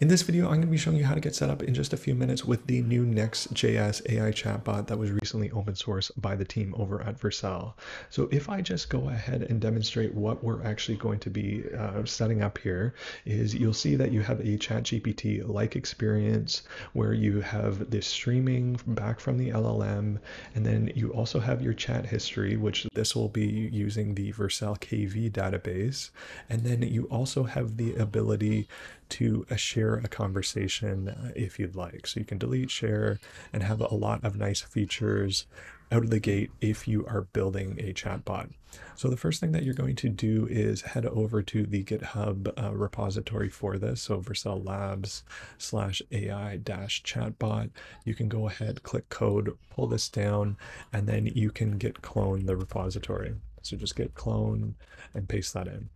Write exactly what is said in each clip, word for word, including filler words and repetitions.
In this video, I'm going to be showing you how to get set up in just a few minutes with the new Next.js A I chatbot that was recently open sourced by the team over at Vercel. So if I just go ahead and demonstrate what we're actually going to be uh, setting up here, is you'll see that you have a ChatGPT-like experience where you have this streaming back from the L L M, and then you also have your chat history, which this will be using the Vercel K V database, and then you also have the ability to share a conversation if you'd like. So you can delete, share, and have a lot of nice features out of the gate if you are building a chatbot. So the first thing that you're going to do is head over to the GitHub uh, repository for this. So Vercel Labs slash AI dash chatbot. You can go ahead, click code, pull this down, and then you can git clone the repository. So just git clone and paste that in.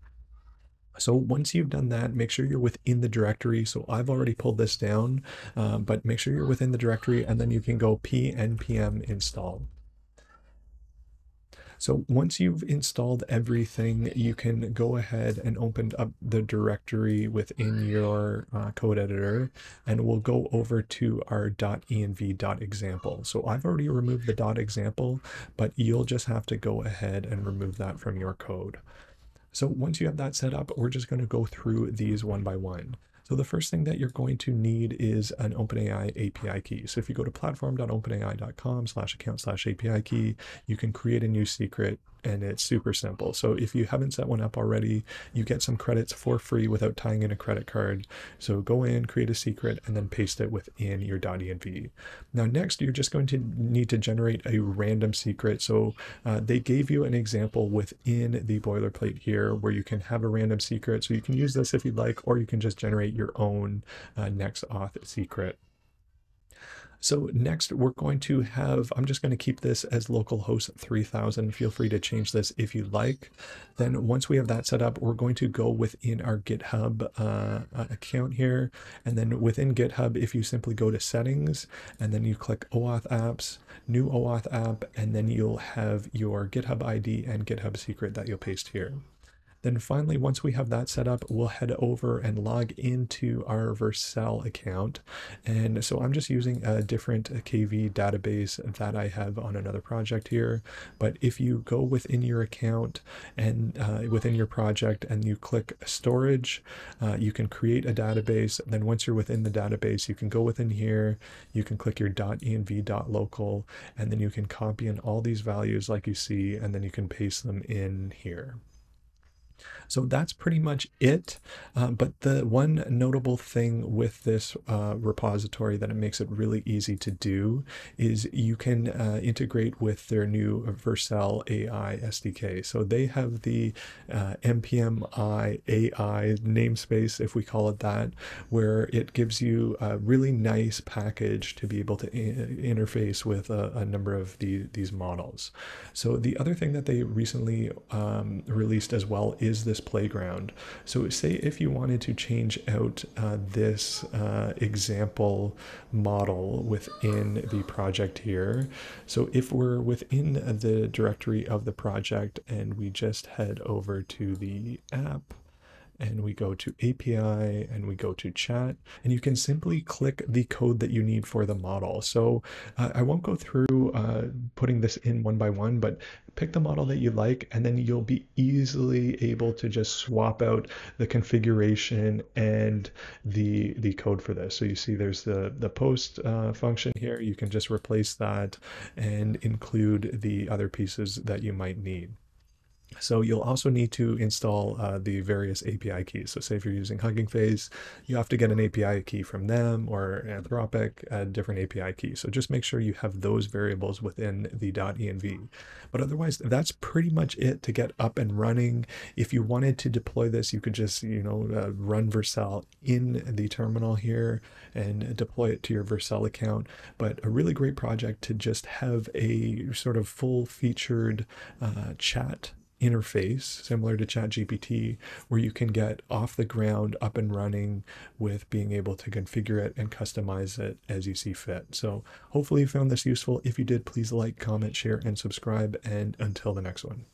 So once you've done that, make sure you're within the directory. So I've already pulled this down, uh, but make sure you're within the directory, and then you can go pnpm install. So once you've installed everything, you can go ahead and open up the directory within your uh, code editor, and we'll go over to our .env.example. So I've already removed the .example, but you'll just have to go ahead and remove that from your code. So once you have that set up, we're just going to go through these one by one. So the first thing that you're going to need is an OpenAI A P I key. So if you go to platform.openai.com slash account slash API key, you can create a new secret, and it's super simple. So if you haven't set one up already, you get some credits for free without tying in a credit card. So go in, create a secret, and then paste it within your .env. Now next, you're just going to need to generate a random secret. So uh, they gave you an example within the boilerplate here where you can have a random secret. So you can use this if you'd like, or you can just generate your own uh, NextAuth secret. So next, we're going to have, I'm just going to keep this as localhost three thousand. Feel free to change this if you like. Then once we have that set up, we're going to go within our GitHub uh, account here. And then within GitHub, if you simply go to settings, and then you click OAuth apps, new OAuth app, and then you'll have your GitHub I D and GitHub secret that you'll paste here. Then finally, once we have that set up, we'll head over and log into our Vercel account. And so I'm just using a different K V database that I have on another project here. But if you go within your account and uh, within your project and you click storage, uh, you can create a database. And then once you're within the database, you can go within here, you can click your .env.local, and then you can copy in all these values like you see, and then you can paste them in here. So that's pretty much it. Uh, but the one notable thing with this uh, repository that it makes it really easy to do is you can uh, integrate with their new Vercel A I S D K. So they have the uh, N P M I A I namespace, if we call it that, where it gives you a really nice package to be able to interface with a, a number of the, these models. So the other thing that they recently um, released as well is Is this playground. So say if you wanted to change out uh, this uh, example model within the project here. So if we're within the directory of the project and we just head over to the app, and we go to A P I, and we go to chat, and you can simply click the code that you need for the model. So uh, I won't go through uh, putting this in one by one, but pick the model that you like, and then you'll be easily able to just swap out the configuration and the the code for this. So you see there's the, the post uh, function here. You can just replace that and include the other pieces that you might need. So you'll also need to install uh, the various A P I keys. So say if you're using Hugging Face, you have to get an A P I key from them, or Anthropic, a different A P I key. So just make sure you have those variables within the .env. But otherwise, that's pretty much it to get up and running. If you wanted to deploy this, you could just, you know, uh, run Vercel in the terminal here and deploy it to your Vercel account. But a really great project to just have a sort of full-featured uh, chat interface similar to ChatGPT, where you can get off the ground, up and running with being able to configure it and customize it as you see fit. So hopefully you found this useful. If you did, please like, comment, share, and subscribe. And until the next one.